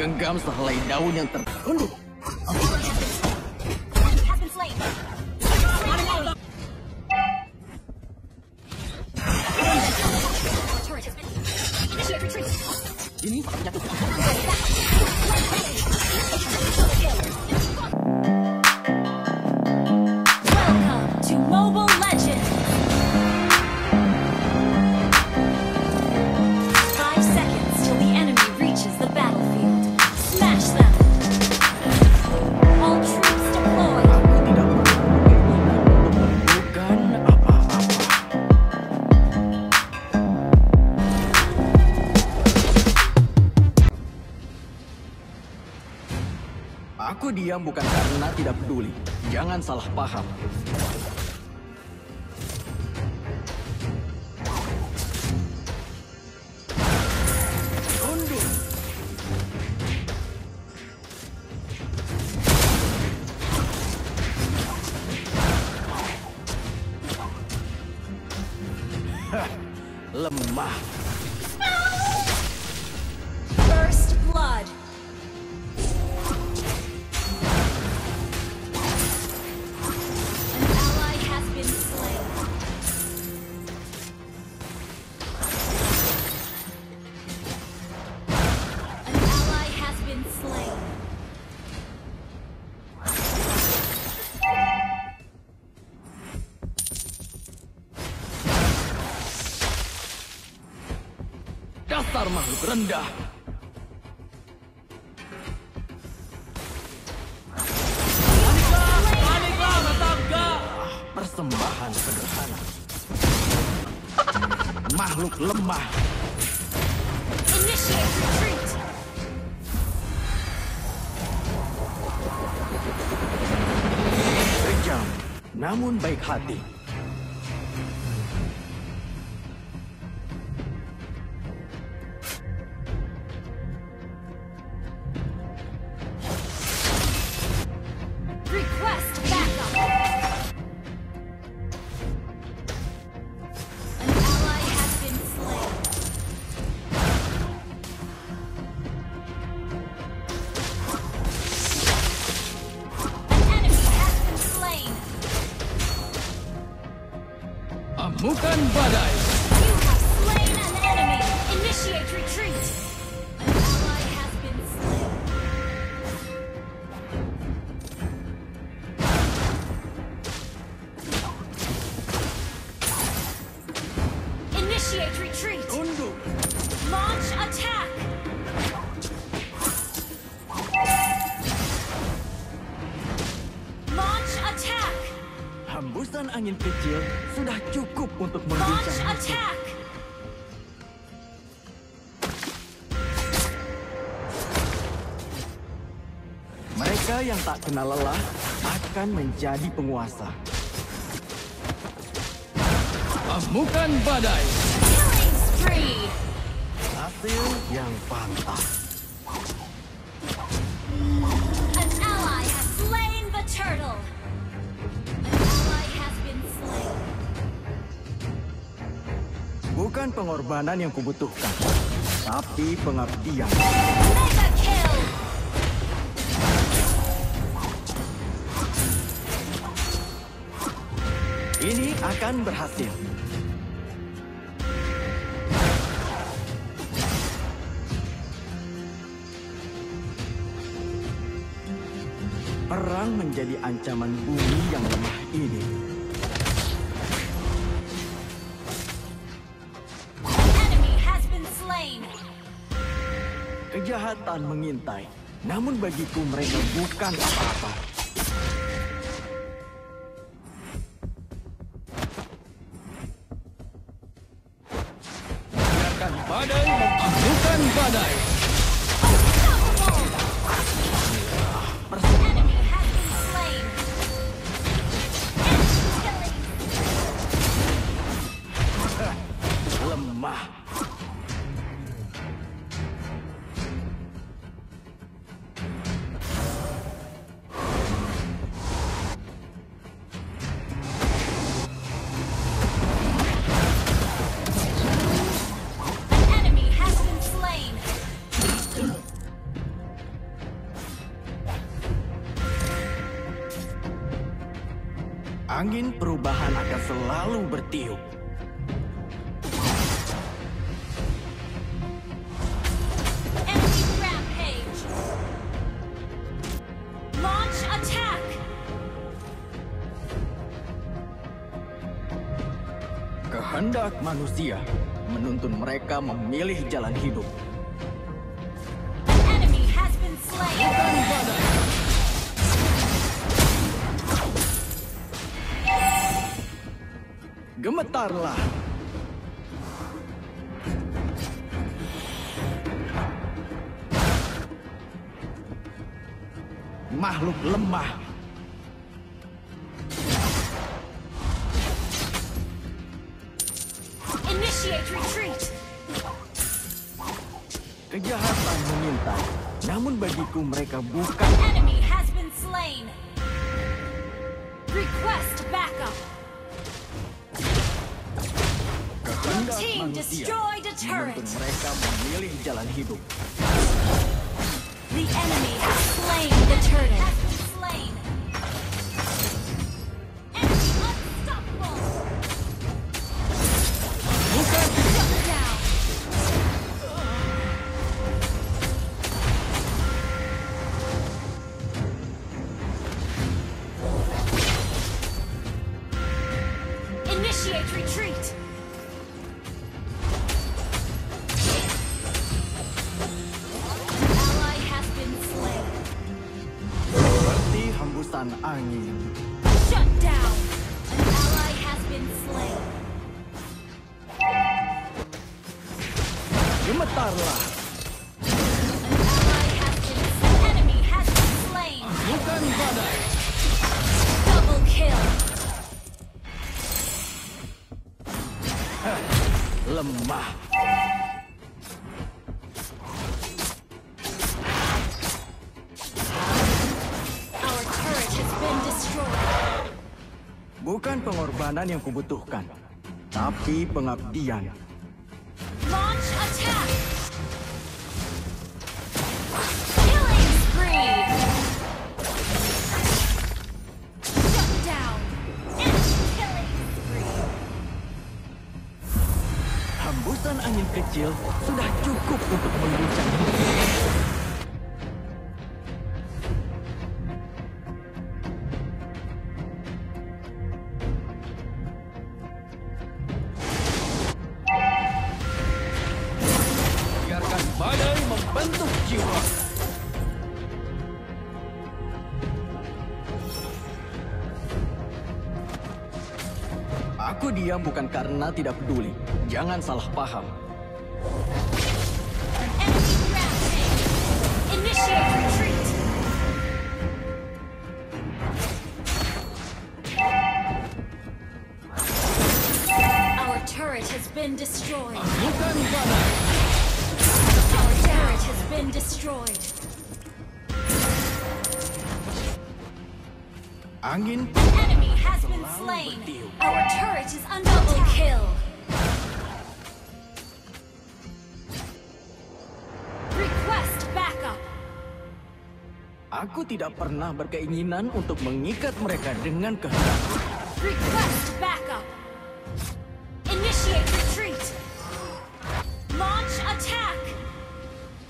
genggam sehelai daun yang tertunduk. Ini aku diam bukan karena tidak peduli. Jangan salah paham. Undur. Lemah. First blood. Dasar makhluk rendah. Paniklah, tetangga. Persembahan sederhana. Makhluk lemah. Initiate retreat. Kejam, namun baik hati. Bukan badai. You have slain an enemy. Initiate retreat. An ally has been slain. Initiate retreat. Undur. Launch attack. Launch attack. Hembusan angin kecil sudah cukup untuk mengguncang musuh. Mereka yang tak kenal lelah akan menjadi penguasa. Amukan badai. Killing spree. Hasil yang pantas. An ally has slain the turtle. Bukan pengorbanan yang kubutuhkan, tapi pengabdian. Mega kill. Ini akan berhasil. Perang menjadi ancaman bumi yang lemah ini. Kejahatan mengintai, namun bagiku mereka bukan apa-apa. Biarkan badai memambukan badai. Lemah. Angin perubahan akan selalu bertiup. Kehendak manusia menuntun mereka memilih jalan hidup. Gemetarlah. Makhluk lemah. Kejahatan mengintai, namun bagiku mereka bukan. Enemy has been slain. Request backup. Kehendak manusia menuntun mereka memilih jalan hidup. The enemy has slain the turret. Retreat. An ally has been slain. Seperti hembusan angin. Shut down. An ally has been slain. Gemetarlah. An ally has been slain. Enemy has been slain. Bukan badai. Double kill. Lemah. Our turret has been destroyed. Bukan pengorbanan yang kubutuhkan, tapi pengabdian. Launch attack. Killing spree. Shut down. Hembusan angin kecil sudah cukup untuk mengguncang. Biarkan badai membentuk jiwa. Aku diam bukan karena tidak peduli. Jangan salah paham. Initiate retreat. Our turret has been destroyed. Our turret has been destroyed. Angin. An enemy has been slain. Our turret is under double kill. Aku tidak pernah berkeinginan untuk mengikat mereka dengan kehendak. Request backup. Initiate retreat. Launch attack.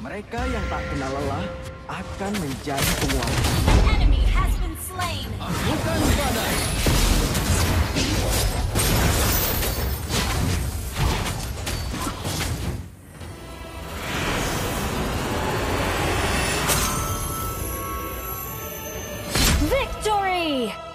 Mereka yang tak kenal lelah akan menjadi penguasa. An enemy has been slain. Bukan badai. Victory!